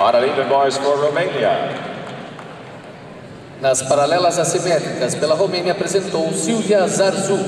Paralympian Boys for Romania. Nas paralelas assimétricas, pela Romênia apresentou Silvia Zarzu.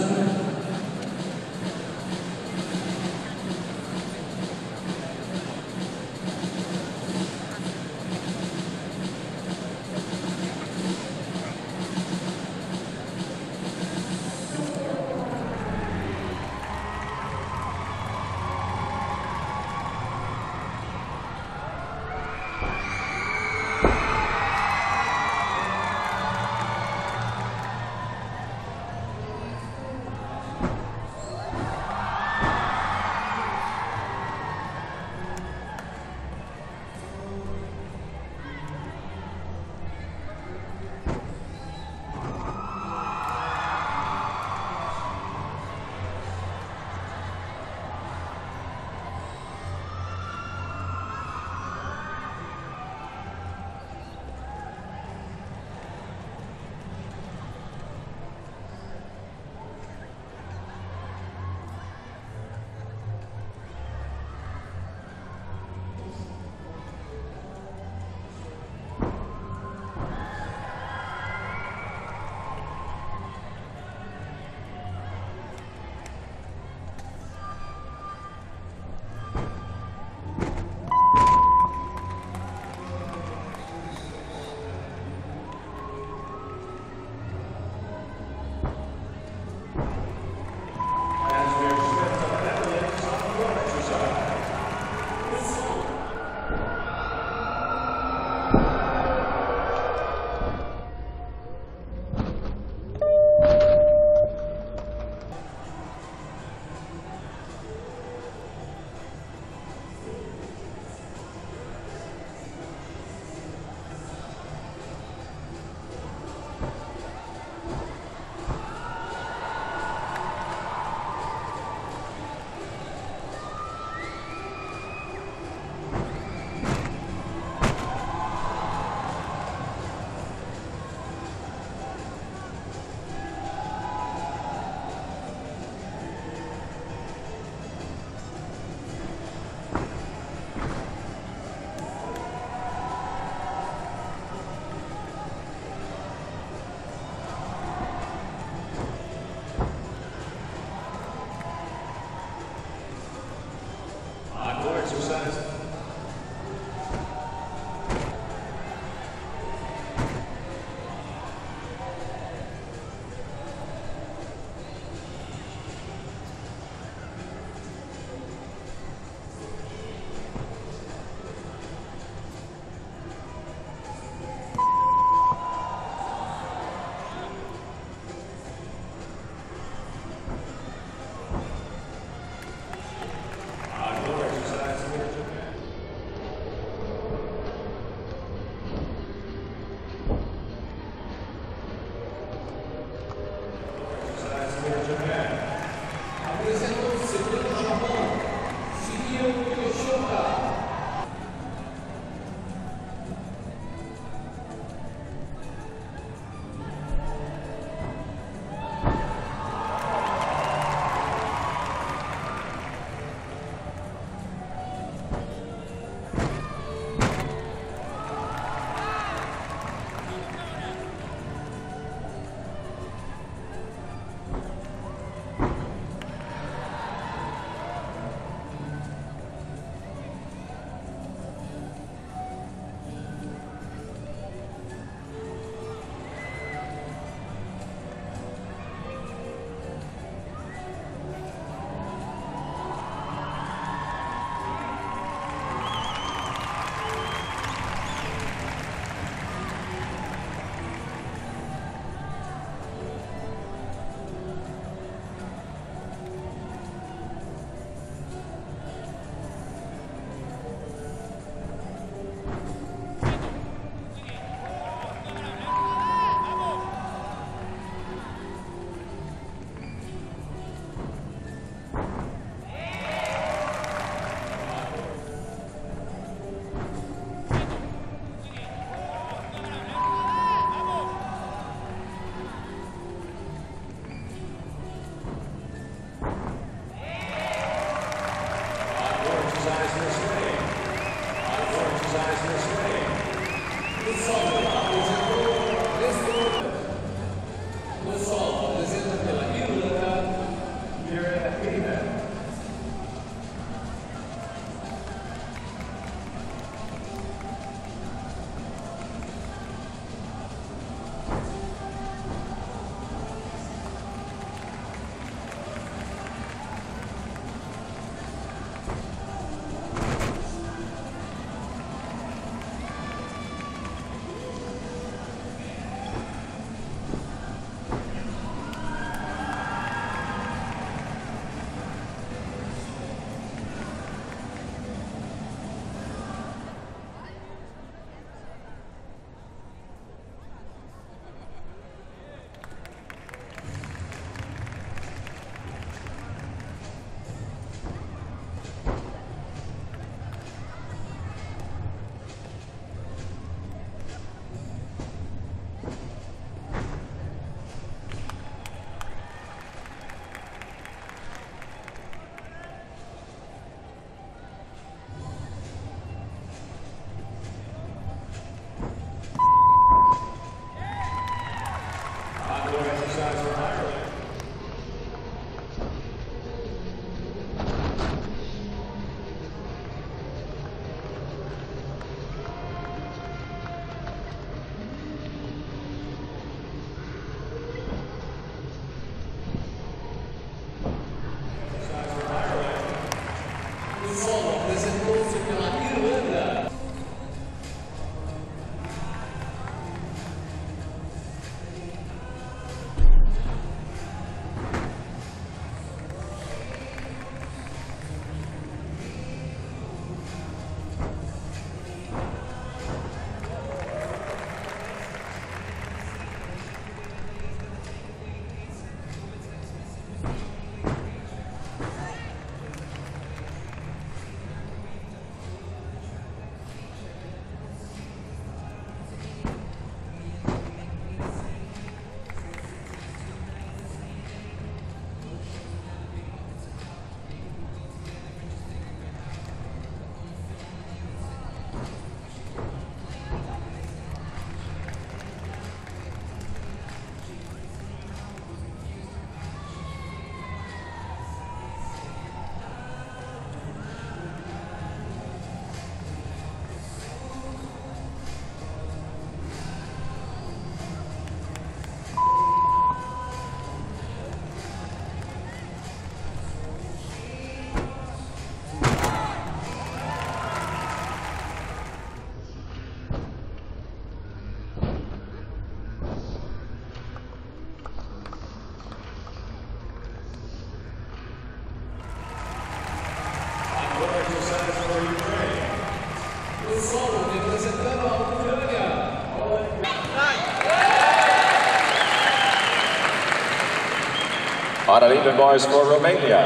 Para Even Boys for Romania.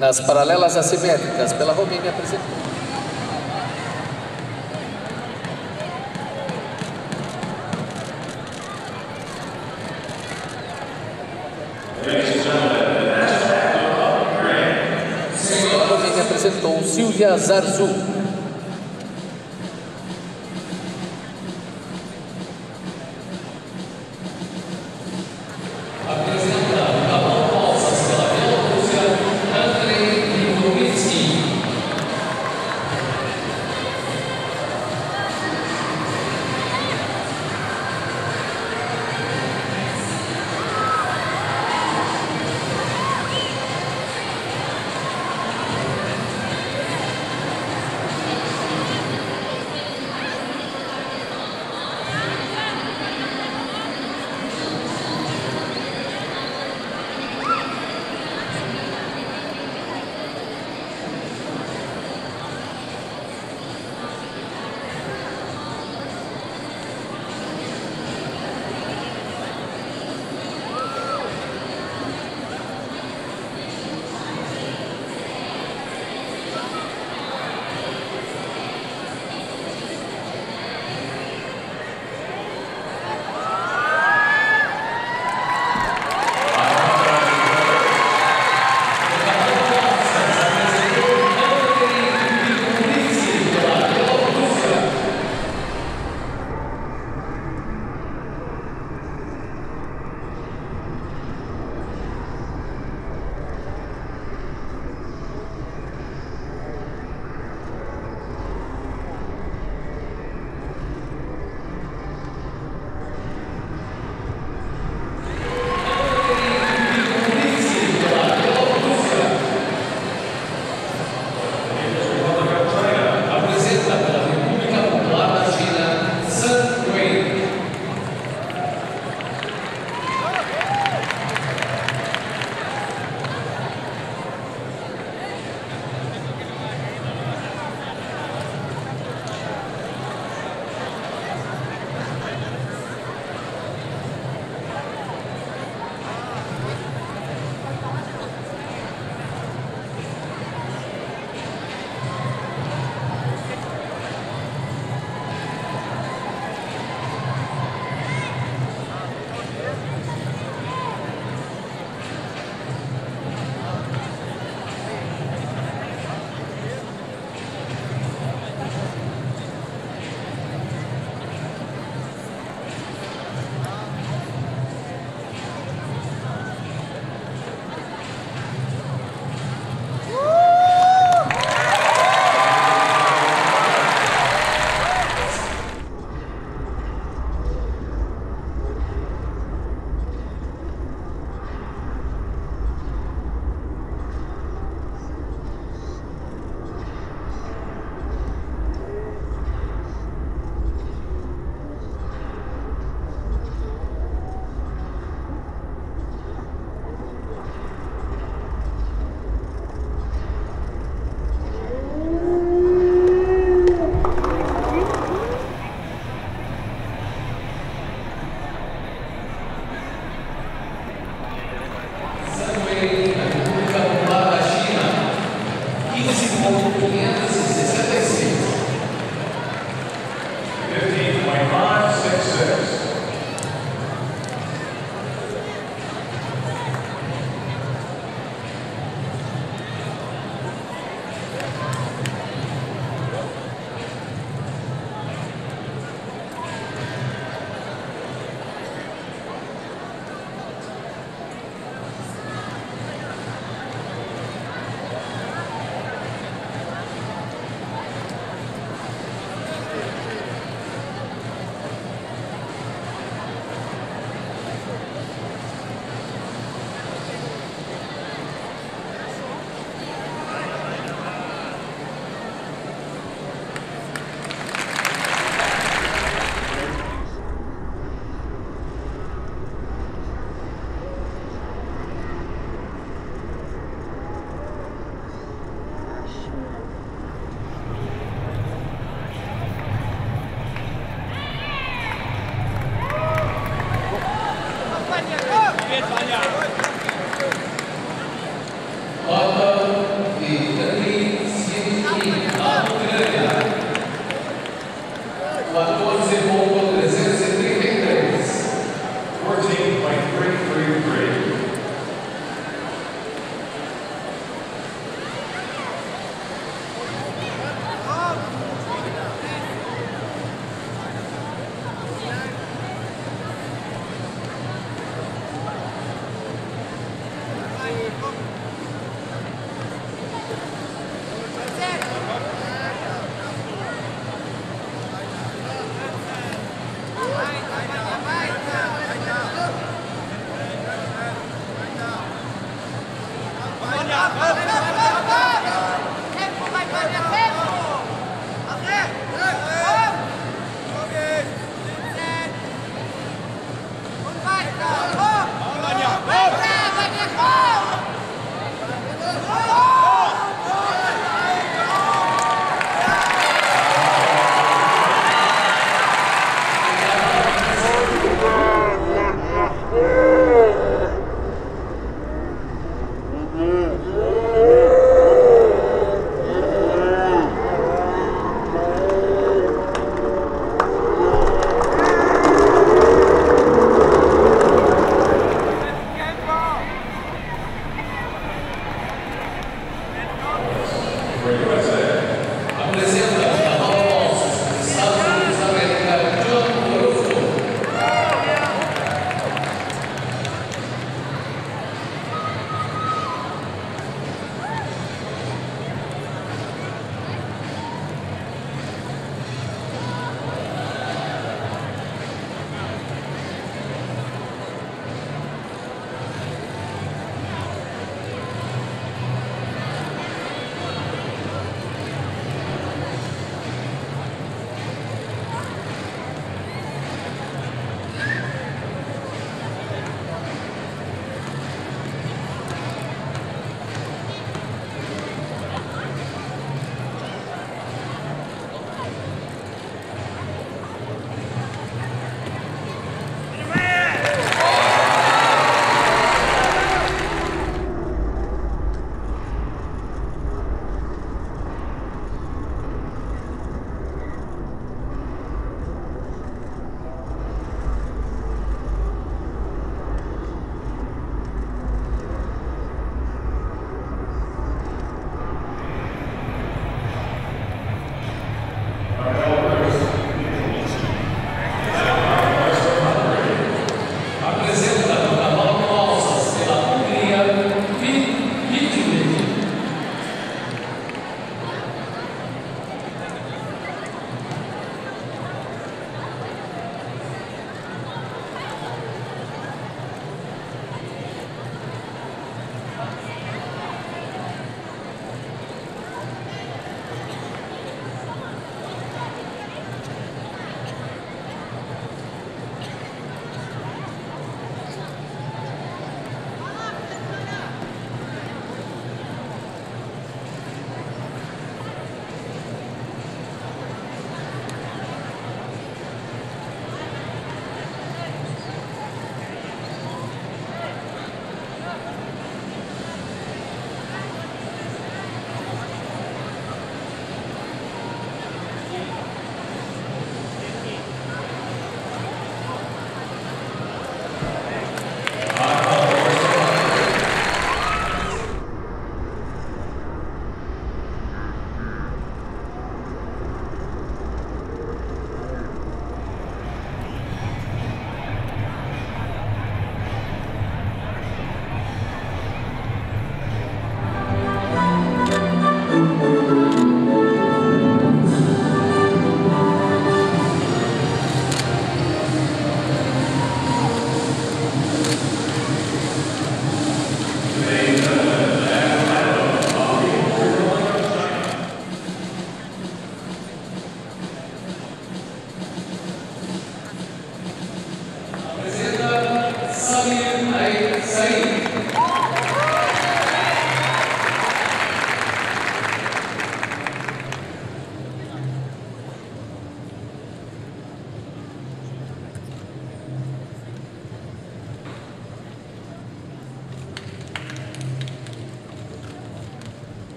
Nas paralelas assimétricas pela Romênia apresentou. A Romênia apresentou Silvia Zarzu.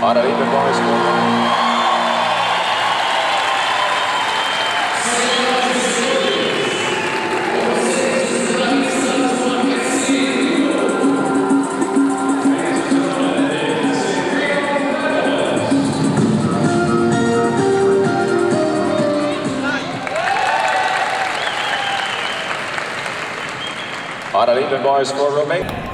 Para aí, performance. Para aí, performance for Romania.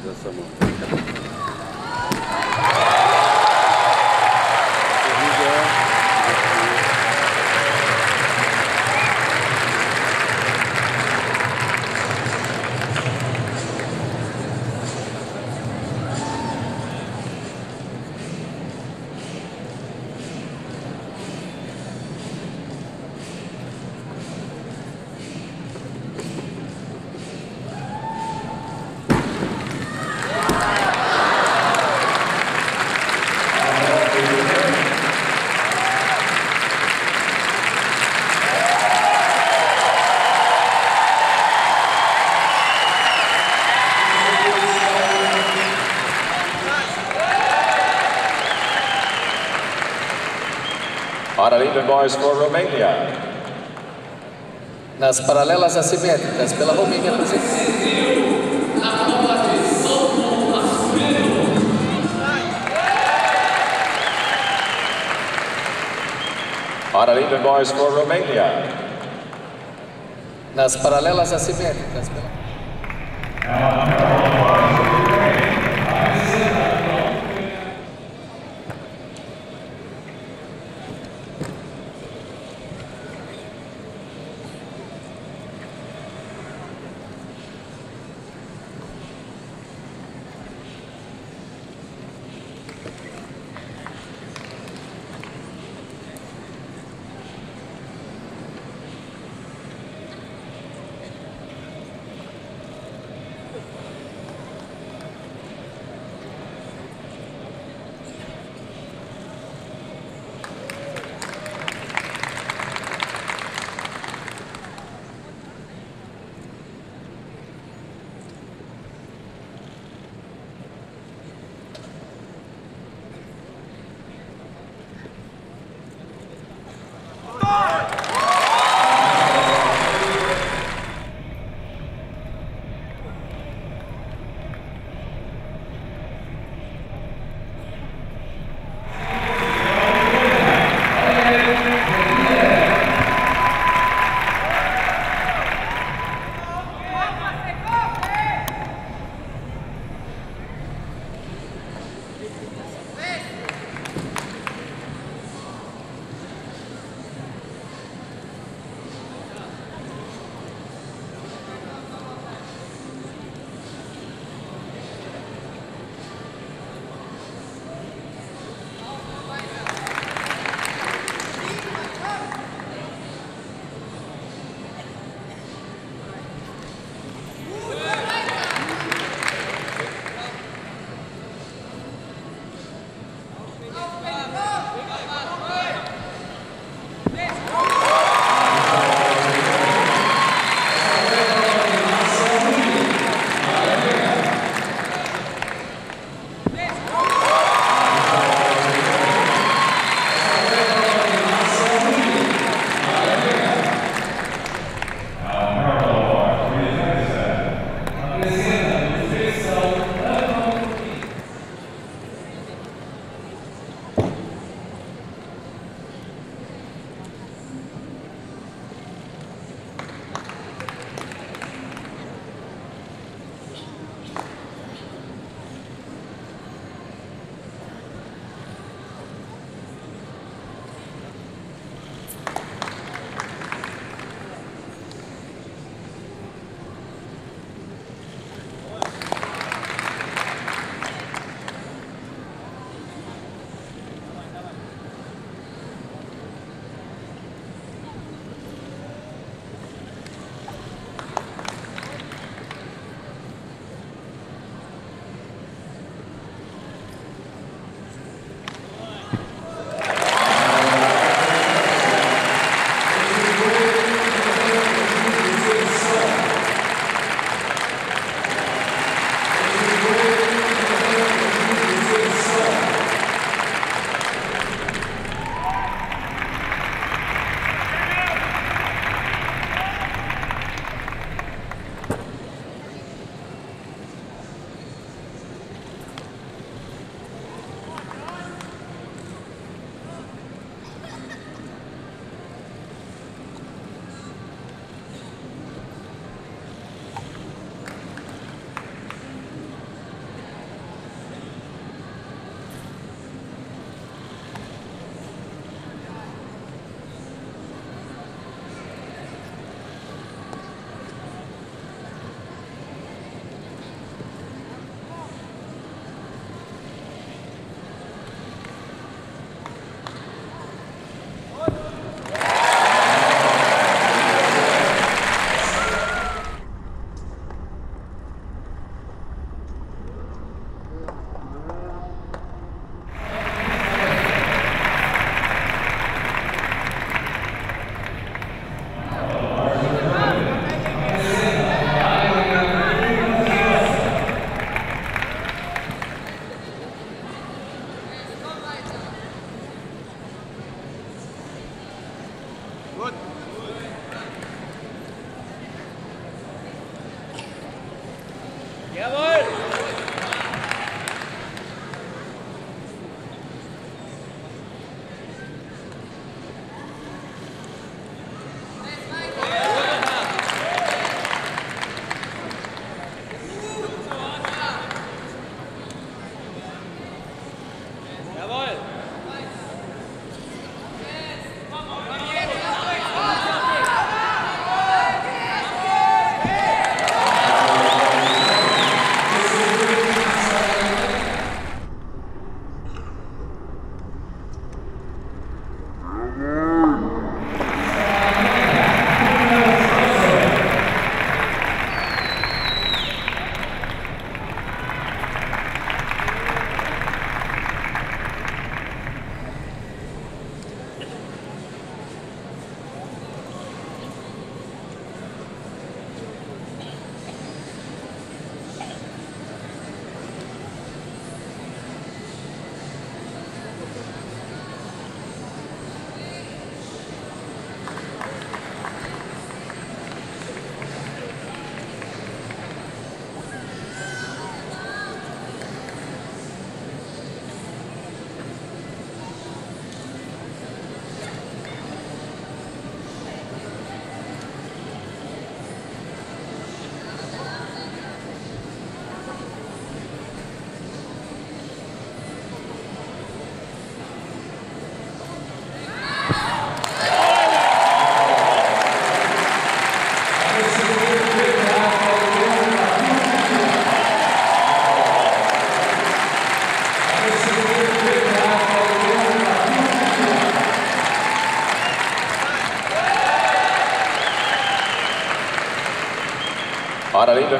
finalização. Paralympian Boys for Romania. Nas paralelas assimétricas pela Romênia, por Paralympian Boys for Romania. Nas paralelas assimétricas pela...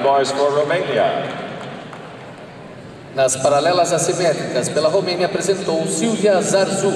bars for Romania. Nas paralelas assimétricas, pela Romênia, apresentou Silvia Zarzu.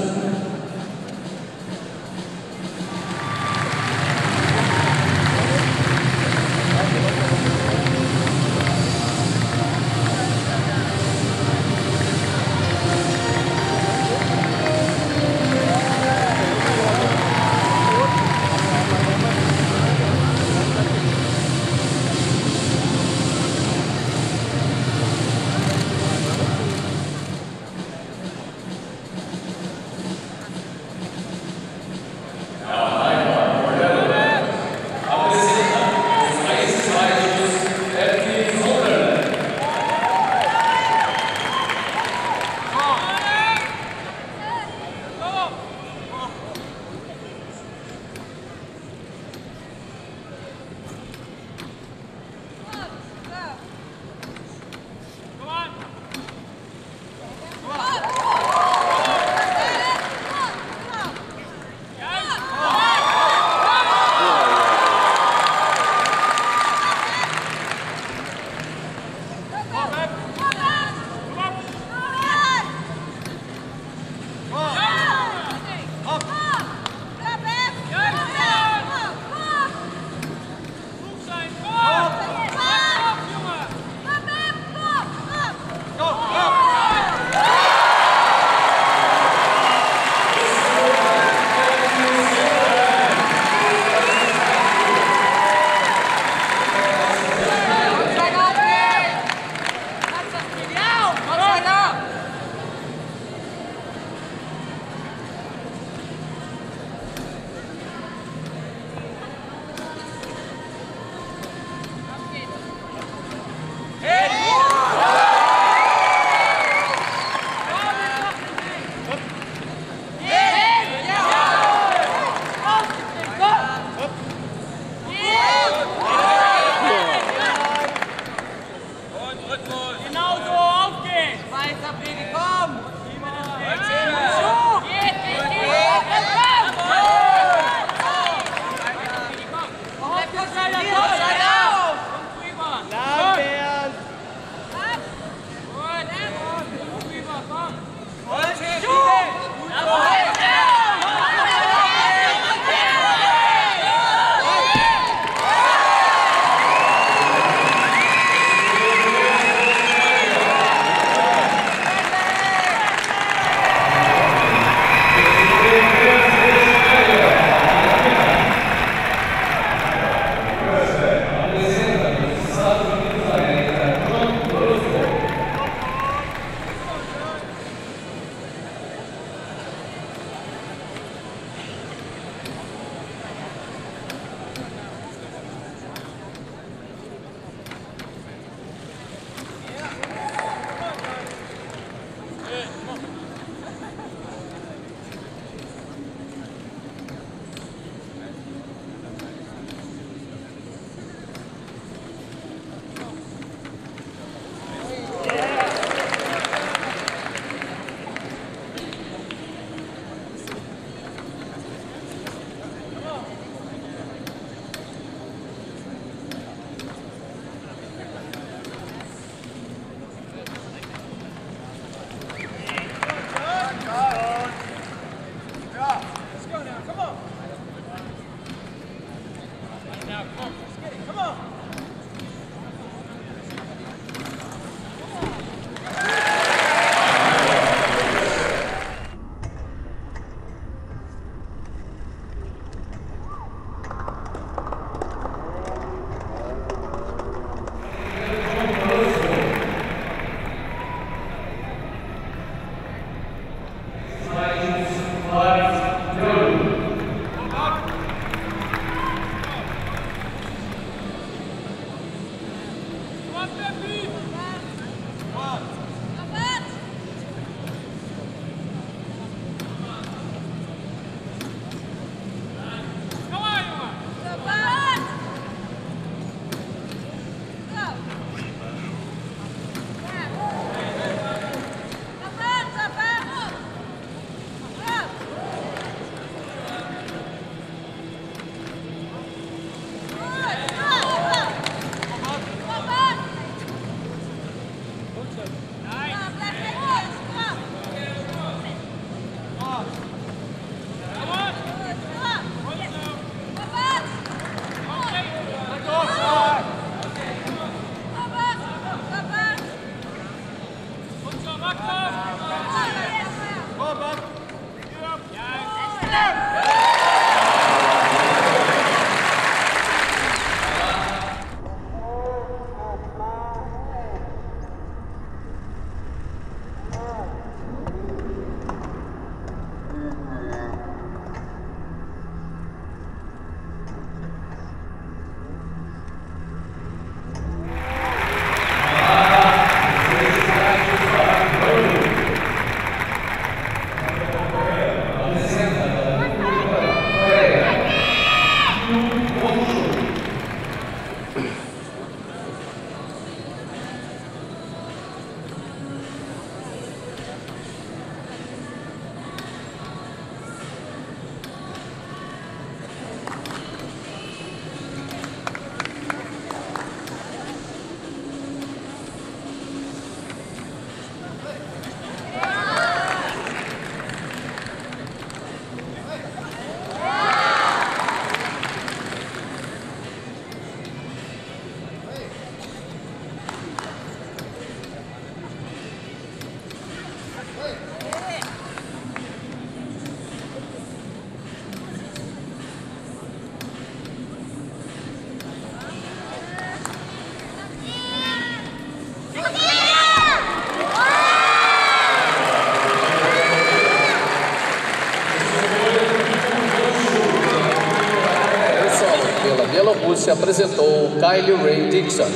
Se apresentou Kylie Rae Dixon.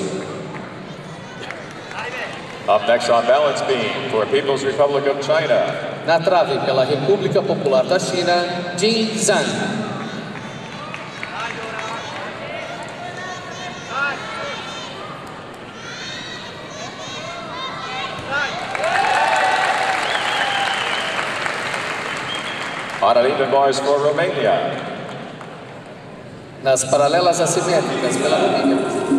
Up next on balance beam for People's Republic of China. Na trave pela República Popular da China, Jin Zhang. On an even bars for Romania. Nas paralelas assimétricas pela Romênia.